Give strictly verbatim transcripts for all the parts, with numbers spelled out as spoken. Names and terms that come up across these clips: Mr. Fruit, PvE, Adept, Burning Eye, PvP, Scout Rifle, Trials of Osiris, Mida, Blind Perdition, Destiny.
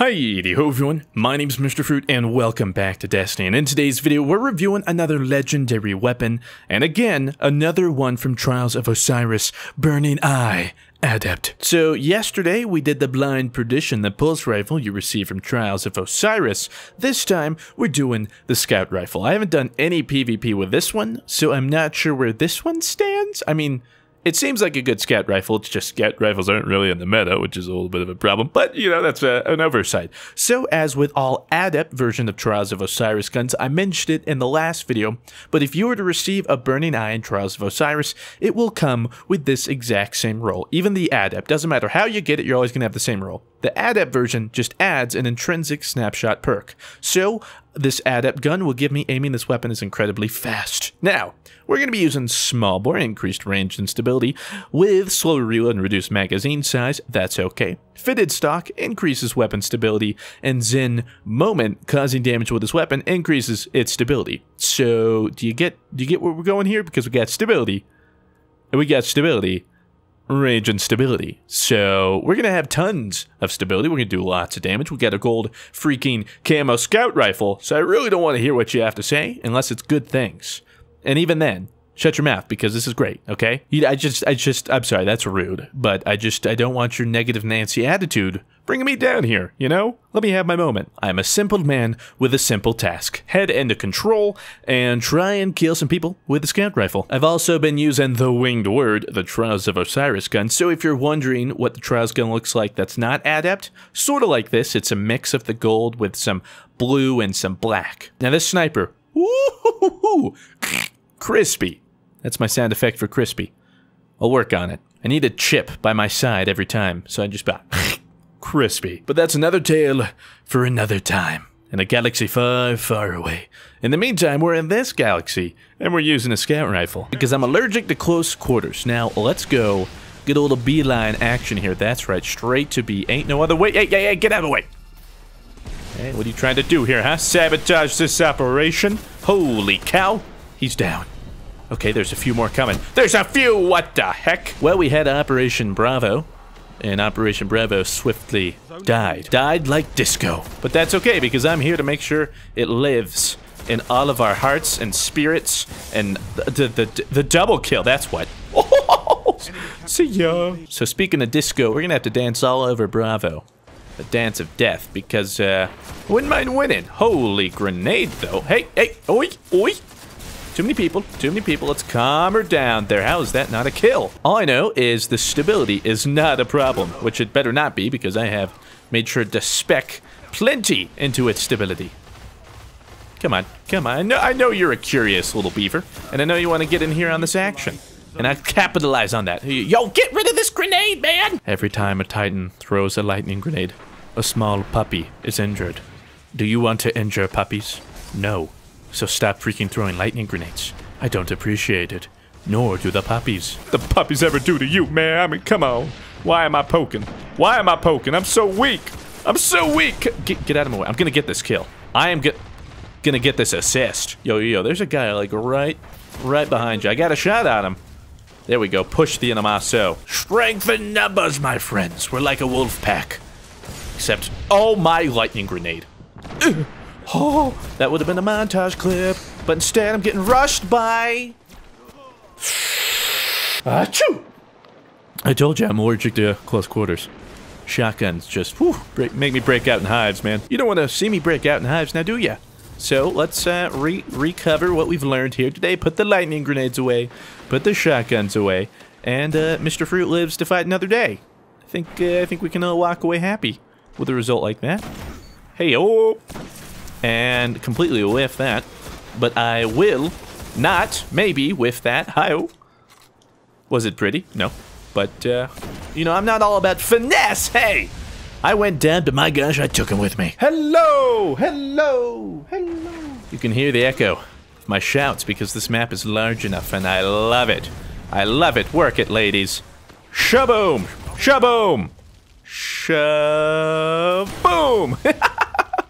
Hi-de-ho everyone, my name's Mister Fruit and welcome back to Destiny, and in today's video we're reviewing another legendary weapon, and again, another one from Trials of Osiris, Burning Eye. Adept. So yesterday we did the Blind Perdition, the pulse rifle you receive from Trials of Osiris. This time we're doing the scout rifle. I haven't done any PvP with this one, so I'm not sure where this one stands. I mean, it seems like a good scout rifle, it's just scout rifles aren't really in the meta, which is a little bit of a problem, but you know, that's a, an oversight. So as with all Adept version of Trials of Osiris guns, I mentioned it in the last video, but if you were to receive a Burning Eye in Trials of Osiris, it will come with this exact same roll. Even the Adept, doesn't matter how you get it, you're always going to have the same roll. The Adept version just adds an intrinsic snapshot perk. So this Adept gun will give me aiming. This weapon is incredibly fast. Now, we're going to be using small bore, increased range and stability, with slower reload and reduced magazine size, that's okay. Fitted stock increases weapon stability, and Zen moment, causing damage with this weapon, increases its stability. So, do you get do you get where we're going here? Because we got stability, and we got stability, range and stability. So we're gonna have tons of stability, we're gonna do lots of damage. We got a gold freaking camo scout rifle, so I really don't want to hear what you have to say unless it's good things, and even then shut your mouth, because this is great, okay? I just I just I'm sorry, that's rude, but I just I don't want your negative Nancy attitude bringing me down here, you know? Let me have my moment. I'm a simple man with a simple task. Head into control and try and kill some people with a scout rifle. I've also been using the winged word, the Trials of Osiris gun, so if you're wondering what the Trials gun looks like that's not Adept, sort of like this, it's a mix of the gold with some blue and some black. Now this sniper, woo-hoo-hoo-hoo, crispy. That's my sound effect for crispy. I'll work on it. I need a chip by my side every time, so I just bought... crispy. But that's another tale for another time, in a galaxy far, far away. In the meantime, we're in this galaxy, and we're using a scout rifle, because I'm allergic to close quarters. Now, let's go get a little beeline action here. That's right, straight to B. Ain't no other way. Hey, hey, hey, get out of the way! Hey, what are you trying to do here, huh? Sabotage this operation? Holy cow! He's down. Okay, there's a few more coming. There's a few! What the heck? Well, we had Operation Bravo, and Operation Bravo swiftly died. Died like disco. But that's okay, because I'm here to make sure it lives in all of our hearts and spirits, and the, the, the, the double kill, that's what. Oh, see ya. So speaking of disco, we're gonna have to dance all over Bravo. The dance of death, because uh, I wouldn't mind winning. Holy grenade, though. Hey, hey, oi, oi. Too many people, too many people, let's calm her down there. How is that not a kill? All I know is the stability is not a problem, which it better not be, because I have made sure to spec plenty into its stability. Come on, come on, I know, I know you're a curious little beaver, and I know you want to get in here on this action, and I capitalize on that. Yo, get rid of this grenade, man! Every time a titan throws a lightning grenade, a small puppy is injured. Do you want to injure puppies? No. So stop freaking throwing lightning grenades. I don't appreciate it. Nor do the puppies. The puppies ever do to you, man. I mean, come on. Why am I poking? Why am I poking? I'm so weak. I'm so weak. Get, get out of my way. I'm gonna get this kill. I am gonna get this assist. Yo, yo, there's a guy like right, right behind you. I got a shot at him. There we go. Push the enemaso. Strength in numbers, my friends. We're like a wolf pack. Except, oh my lightning grenade. Ugh. Oh, that would have been a montage clip, but instead I'm getting rushed by... Achoo! I told you I'm allergic to close quarters. Shotguns just whew, break, make me break out in hives, man. You don't want to see me break out in hives now, do ya? So let's uh, re recover what we've learned here today. Put the lightning grenades away, put the shotguns away, and uh, Mister Fruit lives to fight another day. I think, uh, I think we can all walk away happy with a result like that. Hey, oh! And completely whiff that, but I will not maybe whiff that. Hi-oh. Was it pretty? No. But, uh, you know, I'm not all about finesse, hey! I went down, but my gosh, I took him with me. Hello! Hello! Hello! You can hear the echo of my shouts because this map is large enough, and I love it. I love it. Work it, ladies. Shaboom! Shaboom! Shaboom!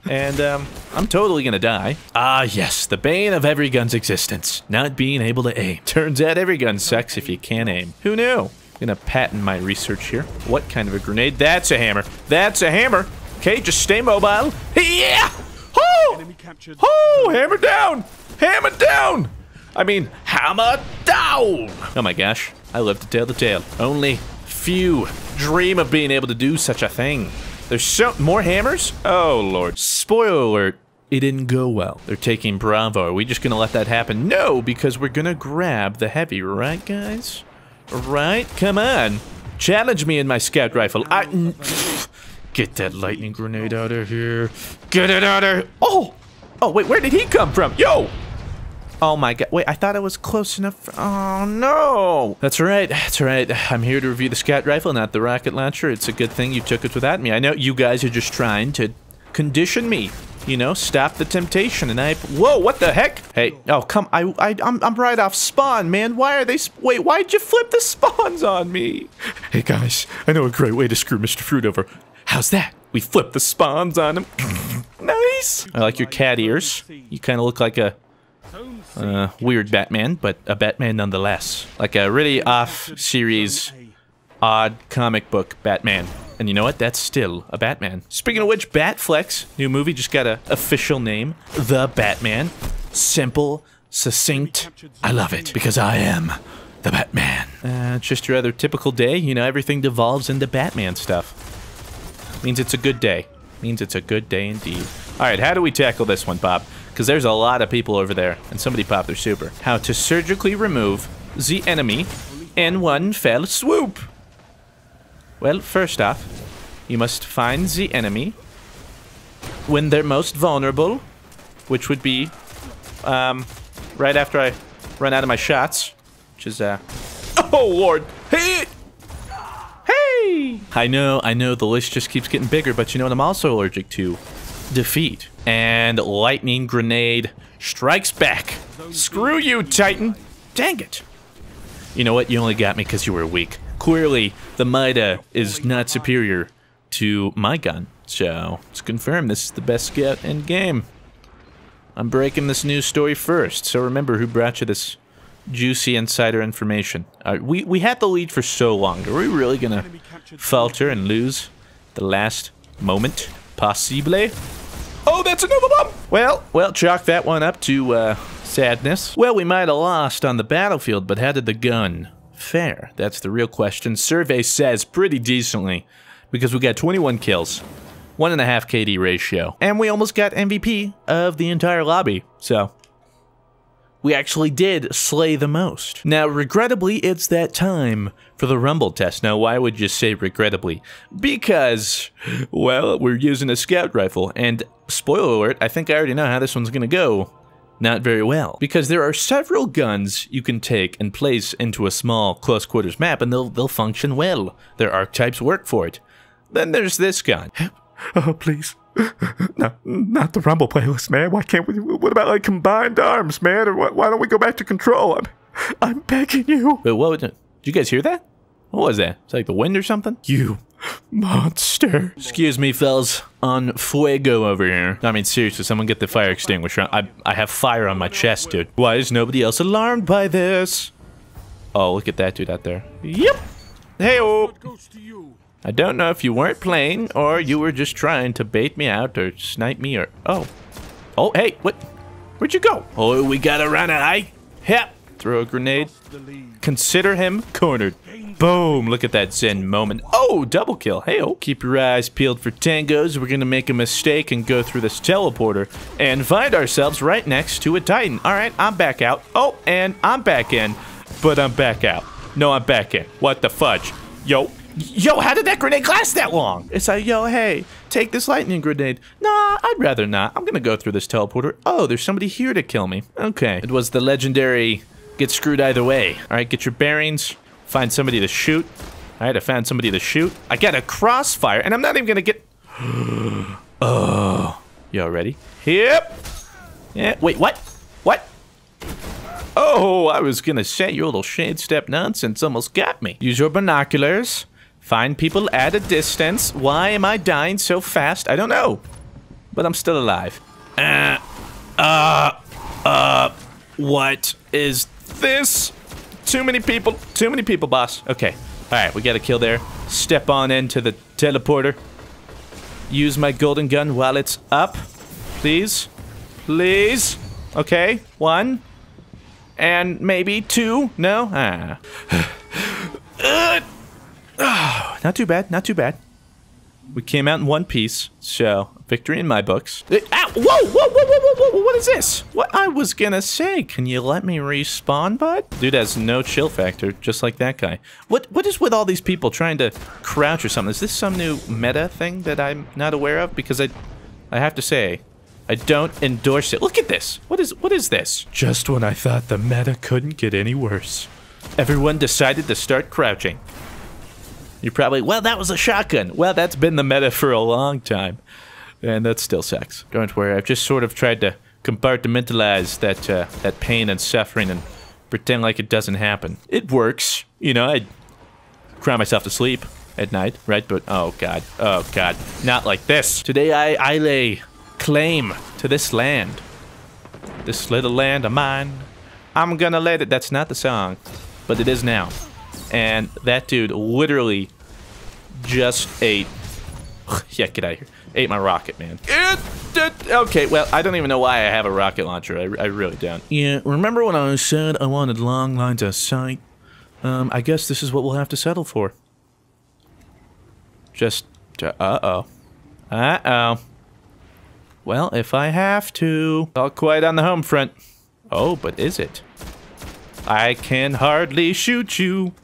And, um, I'm totally gonna die. Ah, yes, the bane of every gun's existence. Not being able to aim. Turns out every gun sucks if you can't aim. Who knew? I'm gonna patent my research here. What kind of a grenade? That's a hammer. That's a hammer. Okay, just stay mobile. Yeah! Oh! Oh! Hammer down! Hammer down! I mean, hammer down! Oh my gosh, I love to tell the tale. Only few dream of being able to do such a thing. There's so- more hammers? Oh lord. Spoiler alert, it didn't go well. They're taking Bravo. Are we just gonna let that happen? No, because we're gonna grab the heavy, right guys? Right? Come on. Challenge me in my scout rifle. I- pfft. Get that lightning grenade out of here. Get it out of- Oh! Oh wait, where did he come from? Yo! Oh my god, wait, I thought I was close enough for- Oh no! That's right, that's right. I'm here to review the scout rifle, not the rocket launcher. It's a good thing you took it without me. I know you guys are just trying to condition me. You know, stop the temptation, and I- Whoa, what the heck? Hey, oh, come- I- I- I'm, I'm right off spawn, man. Why are they- Wait, why'd you flip the spawns on me? Hey guys, I know a great way to screw Mister Fruit over. How's that? We flipped the spawns on him. Nice! I like your cat ears. You kind of look like a- Uh, weird Batman, but a Batman nonetheless. Like a really off-series, odd comic book Batman. And you know what? That's still a Batman. Speaking of which, Batflex, new movie, just got a official name. The Batman. Simple, succinct. I love it, because I am the Batman. Uh, just your other typical day. You know, everything devolves into Batman stuff. Means it's a good day. Means it's a good day indeed. Alright, how do we tackle this one, Bob? Because there's a lot of people over there, and somebody popped their super. How to surgically remove the enemy in one fell swoop. Well, first off, you must find the enemy when they're most vulnerable, which would be um, right after I run out of my shots, which is... Uh... Oh, Lord! Hey! Hey! I know, I know, the list just keeps getting bigger, but you know what I'm also allergic to? Defeat. And lightning grenade strikes back. Screw you, Titan. Dang it. You know what? You only got me because you were weak. Clearly, the Mida is not superior to my gun. So, it's confirmed this is the best scout in game. I'm breaking this news story first, so remember who brought you this juicy insider information. Uh, we, we had the lead for so long. Are we really gonna falter and lose the last moment? Possibly. Oh, that's another bomb! Well, well, chalk that one up to, uh, sadness. Well, we might have lost on the battlefield, but how did the gun fare? That's the real question. Survey says pretty decently, because we got twenty-one kills, one and a half K D ratio, and we almost got M V P of the entire lobby, so... We actually did slay the most. Now, regrettably, it's that time for the rumble test. Now, why would you say regrettably? Because, well, we're using a scout rifle, and spoiler alert, I think I already know how this one's gonna go. Not very well. Because there are several guns you can take and place into a small close quarters map, and they'll, they'll function well. Their archetypes work for it. Then there's this gun. Oh, please. No, not the rumble playlist, man. Why can't we? What about like combined arms, man? Or why, why don't we go back to control? I'm, I'm begging you. Wait, what? Did you guys hear that? What was that? It's like the wind or something. You monster. Excuse me, fellas. On fuego over here. I mean, seriously, someone get the fire extinguisher. I I have fire on my chest, dude. Why is nobody else alarmed by this? Oh, look at that dude out there. Yep. Hey-o. I don't know if you weren't playing, or you were just trying to bait me out, or snipe me, or... Oh. Oh, hey, what? Where'd you go? Oh, we gotta run it, I... Yep. Throw a grenade. Consider him cornered. Boom, look at that zen moment. Oh, double kill, hey-oh. Keep your eyes peeled for tangos. We're gonna make a mistake and go through this teleporter and find ourselves right next to a Titan. All right, I'm back out. Oh, and I'm back in, but I'm back out. No, I'm back in. What the fudge? Yo. Yo, how did that grenade last that long? It's like, yo, hey, take this lightning grenade. Nah, I'd rather not. I'm gonna go through this teleporter. Oh, there's somebody here to kill me. Okay. It was the legendary get screwed either way. All right, get your bearings. Find somebody to shoot. All right, I found somebody to shoot. I got a crossfire, and I'm not even gonna get... Oh. Y'all ready? Yep. Yeah. Wait, what? What? Oh, I was gonna say your little shade step nonsense almost got me. Use your binoculars. Find people at a distance. Why am I dying so fast? I don't know. But I'm still alive. Uh, uh, uh, what is this? Too many people. Too many people, boss. Okay. All right, we got a kill there. Step on into the teleporter. use my golden gun while it's up. Please. Please. Okay. One. And maybe two. No? Ah. Oh, not too bad. Not too bad. We came out in one piece, so victory in my books. Uh, ow! Whoa, whoa, whoa, whoa, whoa, whoa, what is this? What I was gonna say, can you let me respawn, bud? Dude has no chill factor, just like that guy. What, what is with all these people trying to crouch or something? Is this some new meta thing that I'm not aware of? Because I, I have to say, I don't endorse it. Look at this! What is, what is this? Just when I thought the meta couldn't get any worse, everyone decided to start crouching. You're probably, well, that was a shotgun. Well, that's been the meta for a long time. And that still sucks. Don't worry, I've just sort of tried to compartmentalize that uh, that pain and suffering and pretend like it doesn't happen. It works. You know, I cry myself to sleep at night, right? But, oh god, oh god, not like this. Today I, I lay claim to this land. This little land of mine. I'm gonna let it, that's not the song, but it is now. And that dude literally just ate. Yeah, get out of here. Ate my rocket, man. It, it, okay, well, I don't even know why I have a rocket launcher. I, I really don't. Yeah, remember when I said I wanted long lines of sight? Um, I guess this is what we'll have to settle for. Just, uh-oh. Uh-oh. Well, if I have to. All quiet on the home front. Oh, but is it? I can hardly shoot you.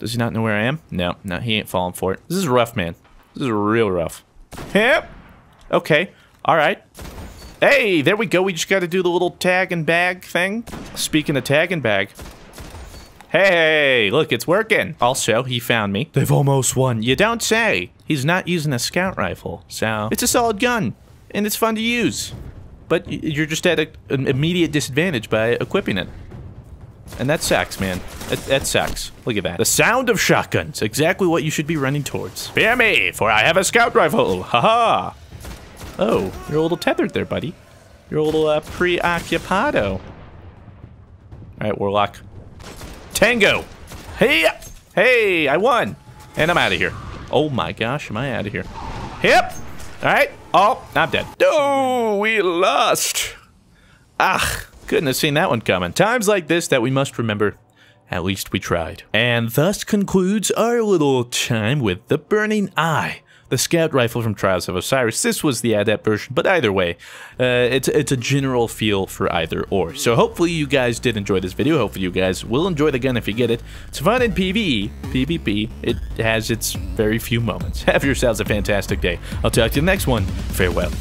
Does he not know where I am? No, no, he ain't falling for it. This is rough, man. This is real rough. Yep. Okay. All right. Hey, there we go. We just got to do the little tag and bag thing. Speaking of tag and bag. Hey, look, it's working. Also, he found me. They've almost won. You don't say. He's not using a scout rifle, so it's a solid gun, and it's fun to use. But you're just at a, an immediate disadvantage by equipping it. And that sucks, man. That, that sucks. Look at that. The sound of shotguns. Exactly what you should be running towards. Fear me, for I have a scout rifle. Haha. Oh, you're a little tethered there, buddy. You're a little uh, preoccupado. All right, Warlock. Tango. Hey, hey, I won. And I'm out of here. Oh my gosh, am I out of here? Yep. All right. Oh, I'm dead. Oh, we lost. Ah, couldn't have seen that one coming. Times like this that we must remember, at least we tried. And thus concludes our little time with the Burning Eye, the scout rifle from Trials of Osiris. This was the adept version, but either way, uh, it's, it's a general feel for either or. So hopefully you guys did enjoy this video. Hopefully you guys will enjoy the gun if you get it. It's fun in PvE, PvP. It has its very few moments. Have yourselves a fantastic day. I'll talk to you in the next one. Farewell.